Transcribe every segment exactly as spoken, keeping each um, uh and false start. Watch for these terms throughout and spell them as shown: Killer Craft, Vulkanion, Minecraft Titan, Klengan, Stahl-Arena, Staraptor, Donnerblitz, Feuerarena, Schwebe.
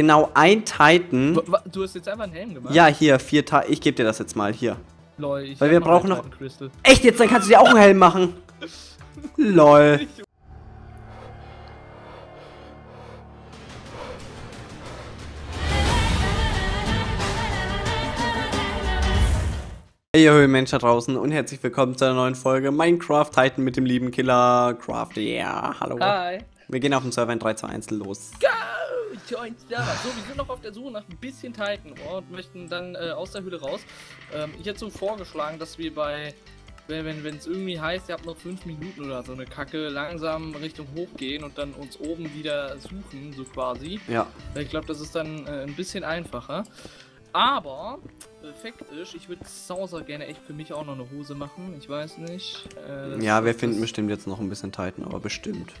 genau ein Titan. Du, du hast jetzt einfach einen Helm gemacht? Ja, hier, vier Titan. Ich gebe dir das jetzt mal, hier. Lol, ich Weil wir brauchen noch... Echt jetzt? Dann kannst du dir auch einen Helm machen. Lol. Hey ihr Höhlenmensch da draußen und herzlich willkommen zu einer neuen Folge Minecraft Titan mit dem lieben Killer Craft. Ja, yeah, hallo. Hi. Wir gehen auf dem Server in drei, zwei, eins los. Go! Join Server. So, wir sind noch auf der Suche nach ein bisschen Titan und möchten dann äh, aus der Höhle raus. Ähm, ich hätte so vorgeschlagen, dass wir bei, wenn es irgendwie heißt, ihr habt noch fünf Minuten oder so eine Kacke, langsam Richtung hoch gehen und dann uns oben wieder suchen, so quasi. Ja. Ich glaube, das ist dann äh, ein bisschen einfacher. Aber, Fakt ist, ich würde sauser gerne echt für mich auch noch eine Hose machen, ich weiß nicht. Äh, ja, wir finden bestimmt jetzt noch ein bisschen Titan, aber bestimmt.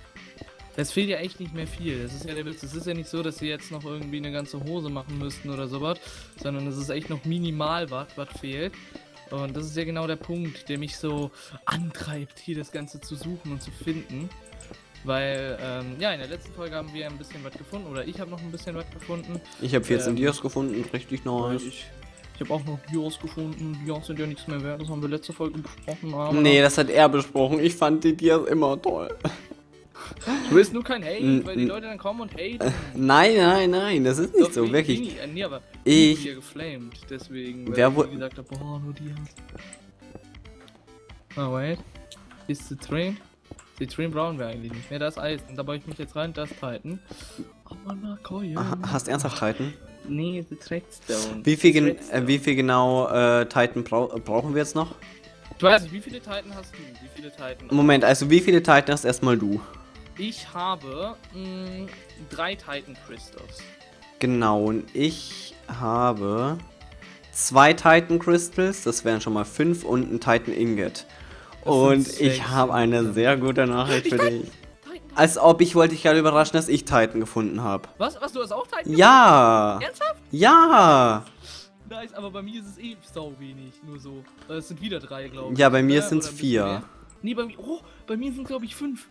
Es fehlt ja echt nicht mehr viel, es ist, ja ist ja nicht so, dass sie jetzt noch irgendwie eine ganze Hose machen müssten oder sowas, sondern es ist echt noch minimal was, was fehlt. Und das ist ja genau der Punkt, der mich so antreibt, hier das Ganze zu suchen und zu finden. Weil, ähm, ja, in der letzten Folge haben wir ein bisschen was gefunden, oder ich habe noch ein bisschen was gefunden. Ich habe vierzehn ähm, Dias gefunden, richtig nice. Ich, ich habe auch noch Dias gefunden, Dias sind ja nichts mehr wert, das haben wir letzte Folge besprochen. Aber nee, das hat er besprochen, ich fand die Dias immer toll. Du willst nur kein Hate, weil die Leute dann kommen und haten. Nein, nein, nein, das ist nicht doch, so, ich, wirklich. Nie, nee, aber ich bin hier geflamed, deswegen, weil wer ich gesagt habe, boah, nur Dias. Oh, wait, ist the train? Die Stream brauchen wir eigentlich nicht mehr, das ist Eisen, da baue ich mich jetzt rein, das Titan. Oh Mann, oh ja. Hast du ernsthaft Titan? Nee, die Trackstone. Wie viel, gen äh, wie viel genau äh, Titan bra brauchen wir jetzt noch? Ich weiß nicht, wie viele Titan hast du? Wie viele Titan? Moment, also wie viele Titan hast erstmal du? Ich habe mh, drei Titan Crystals. Genau, und ich habe zwei Titan Crystals, das wären schon mal fünf und ein Titan Ingot. Das und ich habe eine sehr gute Nachricht für dich. Als ob, ich wollte dich gerade überraschen, dass ich Titan gefunden habe. Was? Was? Du hast auch Titan? Ja! Gefunden? Ernsthaft? Ja! Nice, aber bei mir ist es eh sau wenig, nur so. Es sind wieder drei, glaube ich. Ja, bei mir sind es vier. Nee, bei mir, oh, bei mir sind glaube ich fünf.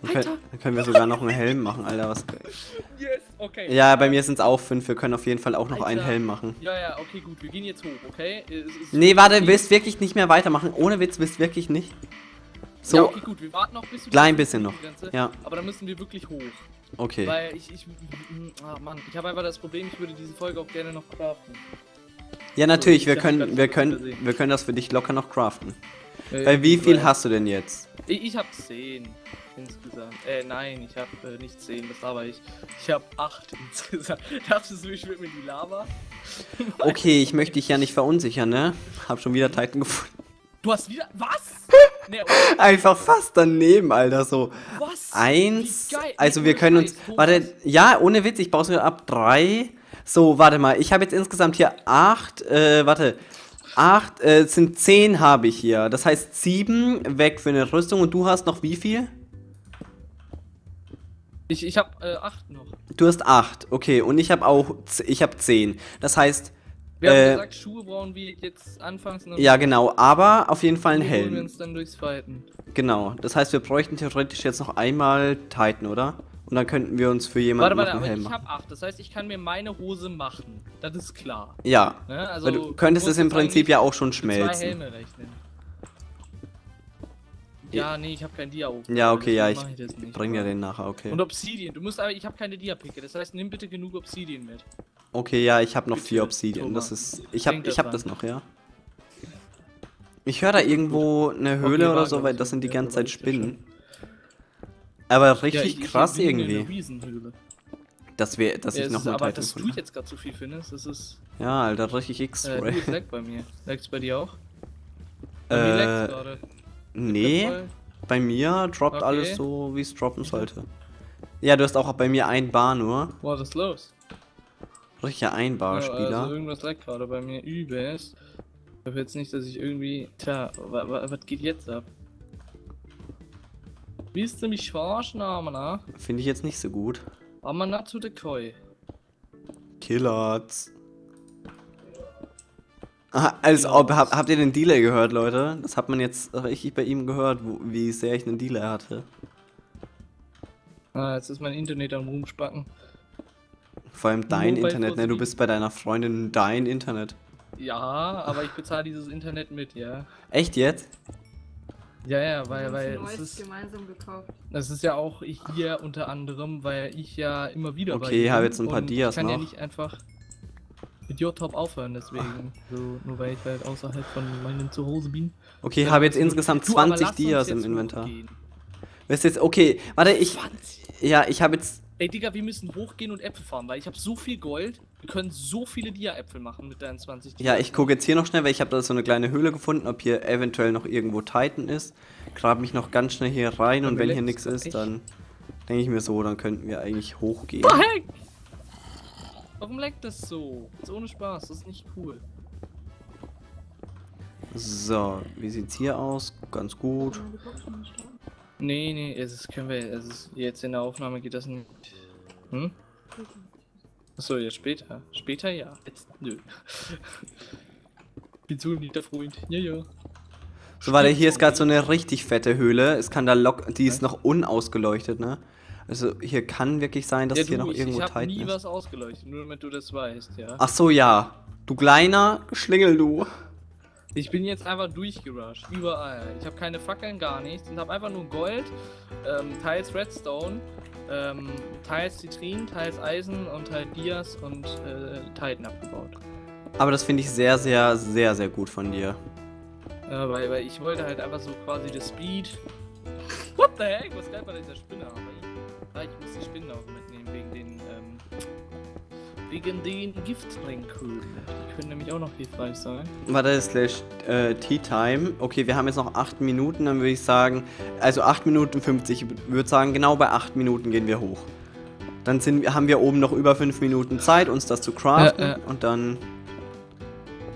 Alter. Dann, dann können wir sogar noch einen Helm machen, Alter, was... Yes, okay. Ja, bei mir sind es auch fünf, wir können auf jeden Fall auch noch Alter. einen Helm machen. Ja, ja, okay, gut, wir gehen jetzt hoch, okay? Es, es nee, warte, willst wirklich nicht mehr weitermachen, ohne Witz, willst wirklich nicht. So, ja, okay, gut, wir warten noch bis... Klein bisschen noch, ja. Aber dann müssen wir wirklich hoch. Okay. Weil ich, ich, ah, Mann, ich habe einfach das Problem, ich würde diese Folge auch gerne noch craften. Ja, natürlich, also, wir, können, wir, können, wir können das für dich locker noch craften. Ja, Weil ja, wie viel ja. hast du denn jetzt? Ich, ich habe zehn. Insgesamt. Äh, nein, ich habe äh, nicht zehn, das aber ich. Ich habe acht insgesamt. Darfst du so, ich schwimme in die Lava? Okay, ich möchte dich ja nicht verunsichern, ne? Hab schon wieder Titan gefunden. Du hast wieder. Was? Nee, okay. Einfach fast daneben, Alter, so. Was? Eins. Also, wir können uns. Warte, ja, ohne Witz, ich baue es mir ab. Drei. So, warte mal, ich habe jetzt insgesamt hier acht. Äh, warte. Acht, äh, sind zehn habe ich hier. Das heißt, sieben weg für eine Rüstung und du hast noch wie viel? Ich, ich hab äh, acht noch. Du hast acht, okay, und ich hab auch, ich hab zehn. Das heißt, wir äh, haben gesagt, Schuhe brauchen wir jetzt anfangs noch. Ja, genau, aber auf jeden Fall einen Helm. Wir uns dann durchs Fighten. Genau, das heißt, wir bräuchten theoretisch jetzt noch einmal Titan, oder? Und dann könnten wir uns für jemanden warte, warte, einen Helm machen. Warte, aber ich hab acht, das heißt, ich kann mir meine Hose machen. Das ist klar. Ja, ne? Also du könntest es im Prinzip ja auch schon schmelzen. Zwei Helme rechnen. Ja, nee, ich hab kein Dia. Ja, okay, ja, ich, ich, ich bring dir den nachher, okay. Und Obsidian, du musst aber, ich hab keine Dia-Picke, das heißt, nimm bitte genug Obsidian mit. Okay, ja, ich hab noch vier Obsidian, das ist, ich hab, ich hab das noch, ja. Ich höre da irgendwo eine Höhle oder so, weil das sind die ganze Zeit Spinnen. Aber richtig krass irgendwie. Dass wir, dass ich noch mal Titan. Aber dass du jetzt gerade so viel findest, das ist... Ja, Alter, richtig X-Ray. Du lagst bei mir. Lagst bei dir auch? Bei mir lagst gerade. Nee, bei mir droppt okay. alles so, wie es droppen sollte. Ja, du hast auch bei mir ein Bar nur. Was ist los? Richtiger ein Bar-Spieler. Ja, also irgendwas lag gerade bei mir übelst. Ich hoffe jetzt nicht, dass ich irgendwie... Tja, was geht jetzt ab? Willst du mich verarschen, Amana? Finde ich jetzt nicht so gut. Amana to the Koi. Killerz. Als ob, hab, habt ihr den Delay gehört, Leute? Das hat man jetzt richtig bei ihm gehört, wo, wie sehr ich einen Delay hatte. Ah, jetzt ist mein Internet am Rumspacken. Vor allem dein Mobile Internet, ne? Du bist bei deiner Freundin, dein Internet. Ja, aber ich bezahle dieses Internet mit, ja. Echt jetzt? Ja, ja, weil, weil es ist gemeinsam gekauft. Das ist ja auch hier unter anderem, weil ich ja immer wieder okay, bei Okay, ich habe jetzt ein paar Dias noch. Ich kann ja nicht einfach mit J-Top aufhören, deswegen. So, nur weil ich halt außerhalb von meinem Zuhause bin. Okay, ich habe jetzt insgesamt zwanzig Dias im Inventar. Weißt du jetzt, okay, warte, ich... zwanzig? Ja, ich habe jetzt... Ey, Digga, wir müssen hochgehen und Äpfel farmen, weil ich habe so viel Gold. Wir können so viele Dia-Äpfel machen mit deinen zwanzig Dia. Ja, ich gucke jetzt hier noch schnell, weil ich habe da so eine kleine Höhle gefunden, ob hier eventuell noch irgendwo Titan ist. Grab mich noch ganz schnell hier rein und wenn hier nichts ist, dann denke ich mir so, dann könnten wir eigentlich hochgehen. Oh, heck! Warum leckt das so? Das ist ohne Spaß, das ist nicht cool. So, wie sieht's hier aus? Ganz gut. Nee, nee, es können wir, es ist jetzt in der Aufnahme geht das nicht. Hm? Achso, jetzt später. Später ja. Jetzt nö. Bin so lieb, der Freund. Ja, ja. So, warte, hier ist gerade so eine richtig fette Höhle. Es kann da lock. Die ist noch unausgeleuchtet, ne? Also hier kann wirklich sein, dass ja, du, hier noch ich, irgendwo Titan ist. Ich hab nie was ausgeleuchtet, nur damit du das weißt, ja. Ach so, ja. Du kleiner Schlingel, du. Ich bin jetzt einfach durchgerusht, überall. Ich habe keine Fackeln, gar nichts. Ich habe einfach nur Gold, ähm, teils Redstone, ähm, teils Zitrin, teils Eisen und teils Dias und äh, Titan abgebaut. Aber das finde ich sehr, sehr, sehr, sehr gut von dir. Ja, weil, weil ich wollte halt einfach so quasi das Speed. What the heck? Was geil bei dieser Spinne? Aber ich, ich muss die Spinne auch mitnehmen wegen den, ähm, wegen den Giftringkugeln. Die können nämlich auch noch hilfreich sein. Warte, das ist äh, Tea Time. Okay, wir haben jetzt noch acht Minuten, dann würde ich sagen, also acht Minuten fünfzig, ich würde sagen, genau bei acht Minuten gehen wir hoch. Dann sind, haben wir oben noch über fünf Minuten Zeit, uns das zu craften äh, äh. und dann...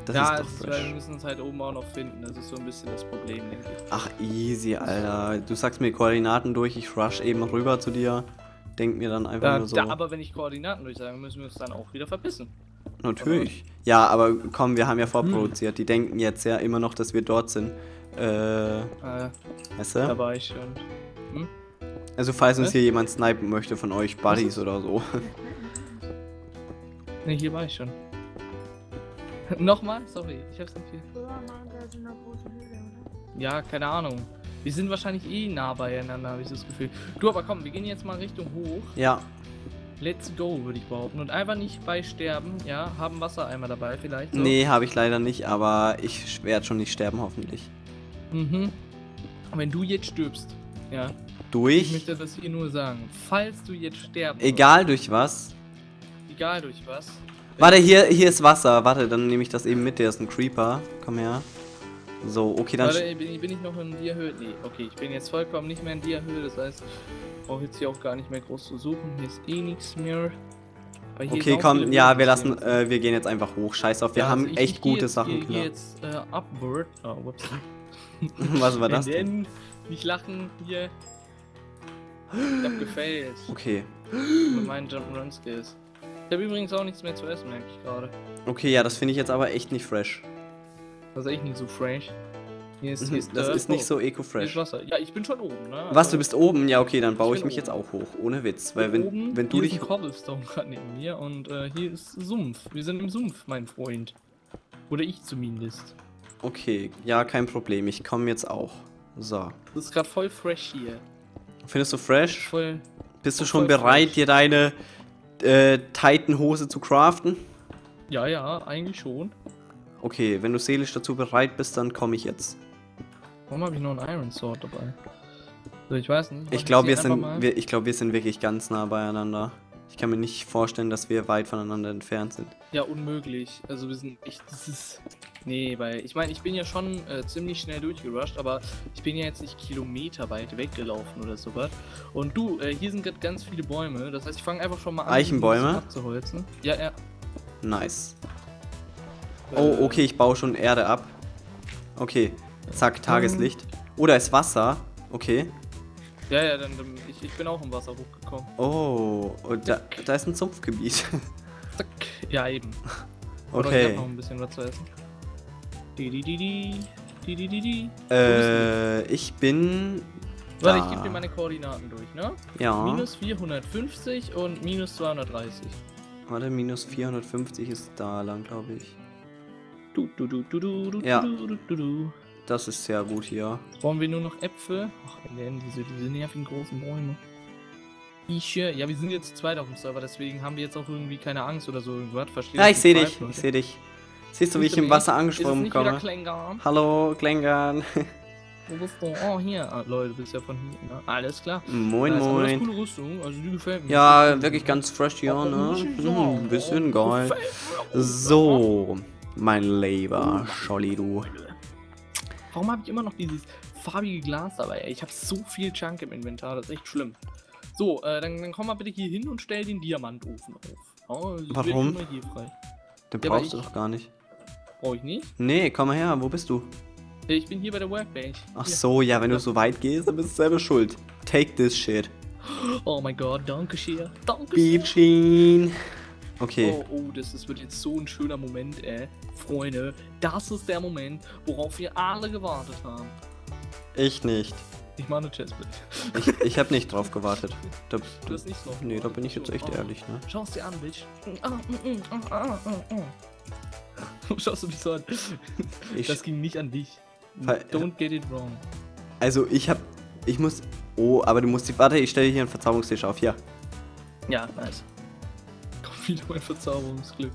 Das ja, ist doch ist, weil wir müssen uns halt oben auch noch finden, das ist so ein bisschen das Problem. Denke ich. Ach, easy, Alter. Du sagst mir Koordinaten durch, ich rush eben rüber zu dir. Denk mir dann einfach da, nur so. Ja, aber wenn ich Koordinaten durchsage, müssen wir uns dann auch wieder verbissen. Natürlich. Oder? Ja, aber komm, wir haben ja vorproduziert. Hm. Die denken jetzt ja immer noch, dass wir dort sind. Äh. äh weißt du? Da war ich schon. Hm? Also, falls äh? uns hier jemand snipen möchte von euch, Buddies oder so. Ne, hier war ich schon. Nochmal? Sorry, ich hab's nicht viel. Ja, keine Ahnung. Wir sind wahrscheinlich eh nah beieinander, habe ich das Gefühl. Du, aber komm, wir gehen jetzt mal Richtung hoch. Ja. Let's go, würde ich behaupten. Und einfach nicht bei sterben, ja? Haben Wassereimer dabei vielleicht? So. Nee, habe ich leider nicht, aber ich werde schon nicht sterben, hoffentlich. Mhm. Wenn du jetzt stirbst, ja? Durch? Ich möchte das hier nur sagen. Falls du jetzt sterben Egal oder? durch was? Egal durch was. Warte, hier, hier ist Wasser. Warte, dann nehme ich das eben mit. Der ist ein Creeper. Komm her. So, okay, dann... Warte, bin, bin ich noch in Dierhöhe? Nee, okay, ich bin jetzt vollkommen nicht mehr in Dierhöhe. Das heißt, ich brauche jetzt hier auch gar nicht mehr groß zu suchen. Hier ist eh nichts mehr. Okay, komm, ja, wir lassen... Äh, wir gehen jetzt einfach hoch. Scheiß auf, wir ja, haben also ich, echt ich gute jetzt, Sachen. Ich gehe jetzt äh, upward. Oh, whoops. Was war das denn? Nicht lachen, hier. Ich hab gefailt. Okay. Mit meinen Jump-Run-Skills. Ich habe übrigens auch nichts mehr zu essen, merke ich gerade. Okay, ja, das finde ich jetzt aber echt nicht fresh. Das ist echt nicht so fresh. Hier ist, hier ist das äh, ist nicht oh, so eco-fresh. Ja, ich bin schon oben, ne? Was, du bist oben? Ja, okay, dann baue ich, ich mich oben. jetzt auch hoch, ohne Witz. Weil wenn, oben, wenn du hier dich... Hier ist ein Cobblestone gerade neben mir und äh, hier ist Sumpf. Wir sind im Sumpf, mein Freund. Oder ich zumindest. Okay, ja, kein Problem. Ich komme jetzt auch. So. Das ist gerade voll fresh hier. Findest du fresh? Voll. Bist du schon bereit, fresh. dir deine... Äh, Titan-Hose zu craften? Ja, ja, eigentlich schon. Okay, wenn du seelisch dazu bereit bist, dann komme ich jetzt. Warum habe ich noch ein Iron Sword dabei? So, ich weiß nicht. Ich glaube, wir sind, wir, ich glaub, wir sind wirklich ganz nah beieinander. Ich kann mir nicht vorstellen, dass wir weit voneinander entfernt sind. Ja, unmöglich. Also wir sind echt... Das ist, nee, weil ich meine, ich bin ja schon äh, ziemlich schnell durchgerusht, aber ich bin ja jetzt nicht kilometerweit weggelaufen oder sowas. Und du, äh, hier sind gerade ganz viele Bäume. Das heißt, ich fange einfach schon mal an, Eichenbäume abzuholzen. Ja, ja. Nice. Äh, oh, okay, ich baue schon Erde ab. Okay, zack, Tageslicht. Oh, da ist Wasser. Okay. Ja, ja, dann, dann ich, ich bin auch im Wasser hochgekommen. Oh, und da, da ist ein Sumpfgebiet. Zack. Ja, eben. Okay. Oder ich hab noch ein bisschen was zu essen. Di, di, di, di. Di, di, di, di. Äh, ich bin... Warte, da. ich gebe dir meine Koordinaten durch, ne? Ja. minus vierhundertfünfzig und minus zweihundertdreißig. Warte, minus vierhundertfünfzig ist da lang, glaube ich. Du, du, du, du, du, du, ja. Du, du, du, du. Das ist sehr gut hier. Brauchen wir nur noch Äpfel? Ach, diese, diese nervigen großen Bäume. Ich, ja, wir sind jetzt zu zweit auf dem Server, deswegen haben wir jetzt auch irgendwie keine Angst oder so. Irgendwas, verstehst du? Ja, ich sehe dich, ich sehe dich. Siehst du, wie ich im Wasser angesprungen komme? Klengan? Hallo, Klengan. Wo bist du? Oh, hier. Ah, Leute, du bist ja von hier. Na, alles klar. Moin, da moin. Coole Rüstung, also die gefällt mir. Ja, wirklich ganz fresh hier, oh, ne? Ein hm, bisschen oh, geil. So, mein lieber Scholli, du. Warum habe ich immer noch dieses farbige Glas dabei? Ich habe so viel Junk im Inventar, das ist echt schlimm. So, äh, dann, dann komm mal bitte hier hin und stell den Diamantofen auf. Oh, warum? Hier frei. Den ja, brauchst du doch gar nicht. Brauche ich nicht? Nee, komm mal her, wo bist du? Ich bin hier bei der Workbench. Ach hier. So, ja, wenn ja. du so weit gehst, dann bist du selber schuld. Take this shit. Oh mein Gott, danke schön. Danke schön. Okay. Oh, oh, das, das wird jetzt so ein schöner Moment, ey. Freunde, das ist der Moment, worauf wir alle gewartet haben. Ich nicht. Ich mache eine Chestplate. Ich, ich habe nicht drauf gewartet. Da, du hast nicht drauf gewartet. Nee, da bin ich jetzt echt oh. ehrlich, ne? Schau's dir an, Bitch. Schaust du mich so an? Ich das ging nicht an dich. Don't get it wrong. Also, ich hab... Ich muss... Oh, aber du musst die... Warte, ich stelle hier einen Verzauberungstisch auf. Hier. Ja, nice. Kommt wieder mein Verzauberungsglück.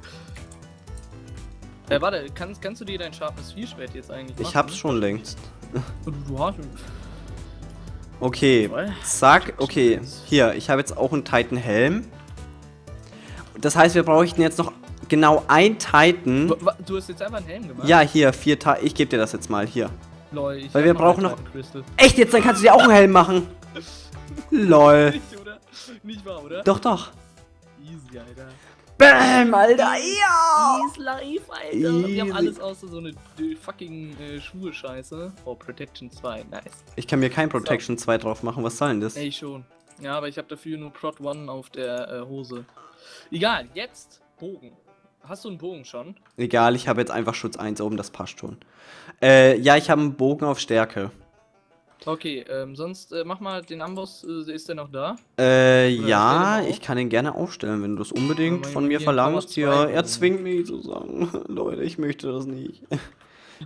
Äh, warte, kannst, kannst du dir dein scharfes Vierschwert jetzt eigentlich machen? Ich hab's schon längst. Du, du hast schon... Okay, zack, okay, hier, ich habe jetzt auch einen Titan-Helm. Das heißt, wir bräuchten jetzt noch genau ein Titan. Du hast jetzt einfach einen Helm gemacht? Ja, hier, vier Titan, ich gebe dir das jetzt mal, hier. Lol, ich Weil wir noch brauchen noch... Echt jetzt, dann kannst du dir auch einen Helm machen. Lol. Nicht, oder? Nicht wahr, oder? Doch, doch. Easy, Alter. Bäm, Alter, ja! Easy life, Alter. Easy. Wir haben alles außer so eine fucking äh, Schuhe-Scheiße. Oh, Protection zwei, nice. Ich kann mir kein Protection so. zwei drauf machen, was soll denn das? Ey, schon. Ja, aber ich habe dafür nur Prot eins auf der äh, Hose. Egal, jetzt Bogen. Hast du einen Bogen schon? Egal, ich habe jetzt einfach Schutz eins oben, das passt schon. Äh, ja, ich habe einen Bogen auf Stärke. Okay, ähm, sonst äh, mach mal den Amboss, äh, ist der noch da? Äh, Oder ja, ich kann den gerne aufstellen, wenn du es unbedingt ja, von mir verlangst. Ja, er zwingt mich zu sagen, Leute, ich möchte das nicht.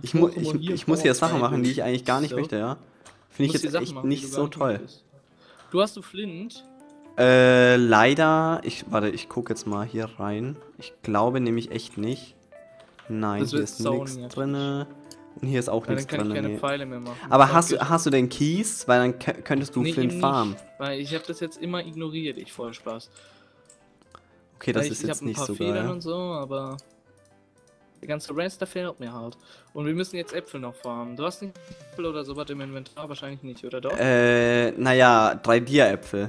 Ich, mu ich, ich, ich muss hier Sachen machen, die ich eigentlich gar nicht so. möchte, ja. Finde ich jetzt Sachen echt machen, nicht so toll. Bist. Du hast du Flint? Äh, leider, ich, warte, ich gucke jetzt mal hier rein. Ich glaube nämlich echt nicht. Nein, das hier ist nichts drinne. Und hier ist auch nichts dran. Dann kann ich keine Pfeile mehr machen. Aber hast du, hast du denn Keys? Weil dann könntest du Flint farmen. Weil ich habe das jetzt immer ignoriert, ich voll Spaß. Okay, das ist jetzt nicht so geil. Ich habe ein paar Federn und so, aber der ganze Rest, da fehlt mir halt. Und wir müssen jetzt Äpfel noch farmen. Du hast nicht Äpfel oder sowas im Inventar? Wahrscheinlich nicht, oder doch? Äh, naja, drei Dia-Äpfel.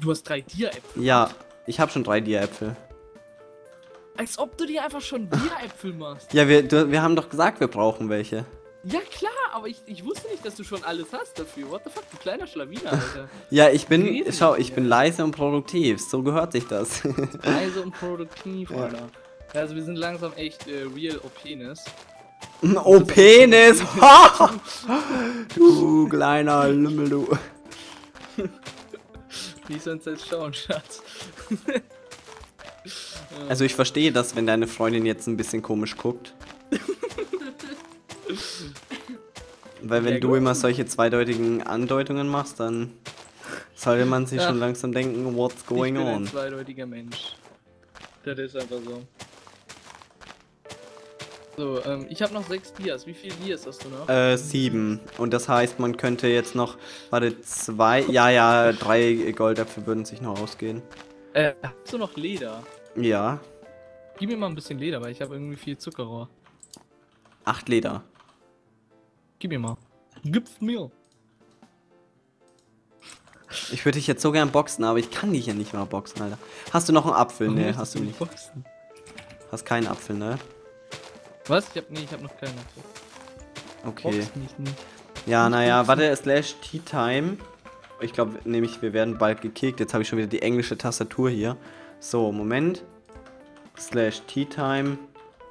Du hast drei Dia-Äpfel? Ja, ich habe schon drei Dia-Äpfel. Als ob du dir einfach schon Bieräpfel machst. Ja, wir, du, wir haben doch gesagt, wir brauchen welche. Ja klar, aber ich, ich wusste nicht, dass du schon alles hast dafür. What the fuck, du kleiner Schlawiner, Alter. Ja, ich bin, Riesen schau, ich hier. bin leise und produktiv. So gehört sich das. Leise und produktiv, ja. Alter. Also wir sind langsam echt äh, real O P-Nes. Oh, Penis! Du kleiner Lümmel, du. Wie soll uns jetzt schauen, Schatz? Also ich verstehe das, wenn deine Freundin jetzt ein bisschen komisch guckt. Weil wenn ja, du immer solche zweideutigen Andeutungen machst, dann sollte man sich Ach, schon langsam denken, what's going on? Ich bin on? ein zweideutiger Mensch. Das ist einfach so. So, ähm, ich habe noch sechs Dias. Wie viele Dias hast du noch? Äh, sieben. Und das heißt, man könnte jetzt noch, warte, zwei, ja, ja, drei Goldäpfel würden sich noch ausgehen. Äh, hast du noch Leder? Ja. Gib mir mal ein bisschen Leder, weil ich habe irgendwie viel Zuckerrohr. Acht Leder. Gib mir mal. Gib's mir. Ich würde dich jetzt so gern boxen, aber ich kann dich ja nicht mal boxen, Alter. Hast du noch einen Apfel? Warum nee, hast du nicht. Boxen? Hast keinen Apfel, ne? Was? Ich hab, nee, ich hab noch keinen Apfel. Okay. Box mich nicht. Ja, naja, warte, slash Tea Time. Ich glaube nämlich, wir werden bald gekickt. Jetzt habe ich schon wieder die englische Tastatur hier. So, Moment. Slash Tea Time.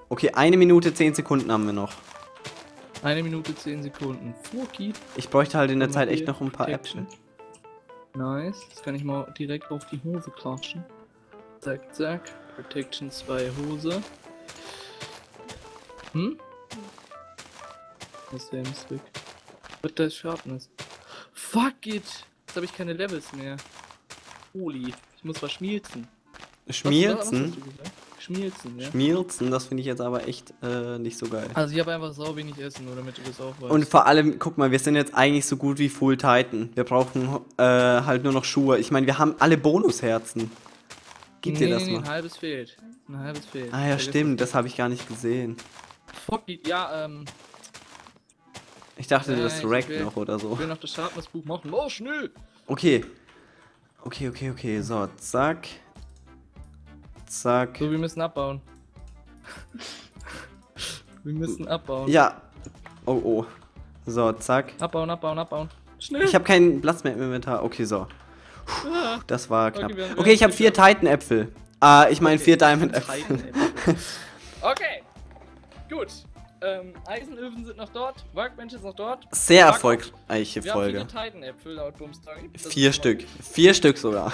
Okay, eine Minute, zehn Sekunden haben wir noch. Eine Minute, zehn Sekunden. Okay. Ich bräuchte halt in der Zeit echt noch ein paar Äpfel. Nice. Das kann ich mal direkt auf die Hose klatschen. Zack, zack. Protection zwei Hose. Hm? Das Leben ist weg. What the Sharpness? Fuck it! Jetzt habe ich keine Levels mehr. Holy, ich muss was schmilzen. Schmilzen? Schmilzen, ja. Schmilzen, das finde ich jetzt aber echt äh, nicht so geil. Also ich habe einfach sau wenig Essen, nur damit du das auch weißt. Und vor allem, guck mal, wir sind jetzt eigentlich so gut wie Full Titan. Wir brauchen äh, halt nur noch Schuhe. Ich meine, wir haben alle Bonusherzen. Gib nee, dir das nee, mal. Ein halbes fehlt. Ein halbes fehlt. Ah ja, stimmt, das habe ich gar nicht gesehen. Fuck, ja, ähm... ich dachte, äh, das rackt noch oder so. Ich will noch das Sharpness-Buch machen. Oh, schnell! Okay. Okay, okay, okay. So, zack. Zack. So, wir müssen abbauen. Wir müssen abbauen. Ja. Oh, oh. So, zack. Abbauen, abbauen, abbauen. Schnell. Ich habe keinen Platz mehr im Inventar. Okay, so. Puh, ah. Das war knapp. Okay, okay, ich habe vier Titan-Äpfel. Ah, ich meine okay. vier Diamond-Äpfel. Okay. Gut. Ähm, Eisenöfen sind noch dort. Workbench ist noch dort. Sehr erfolgreiche Folge. Wir haben viele Titan-Äpfel laut Bumstory. Vier Stück. Vier Stück sogar.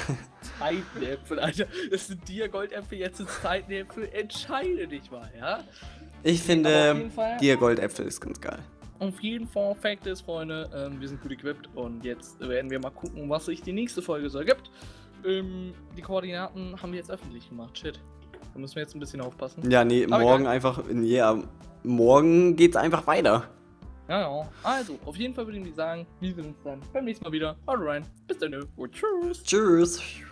Titan-Äpfel, Alter. Das sind Dia-Goldäpfel, jetzt sind Titan-Äpfel. Entscheide dich mal, ja? Ich finde, Dia-Goldäpfel ist ganz geil. Auf jeden Fall, Fact ist, Freunde, ähm, wir sind gut equipped und jetzt werden wir mal gucken, was sich die nächste Folge so ergibt. Ähm, die Koordinaten haben wir jetzt öffentlich gemacht, shit. Da müssen wir jetzt ein bisschen aufpassen. Ja, nee, aber morgen egal. einfach, ja, yeah, morgen geht's einfach weiter. Ja, ja. Also, auf jeden Fall würde ich sagen, wir sehen uns dann beim nächsten Mal wieder. Haut rein, bis dann und tschüss. Tschüss.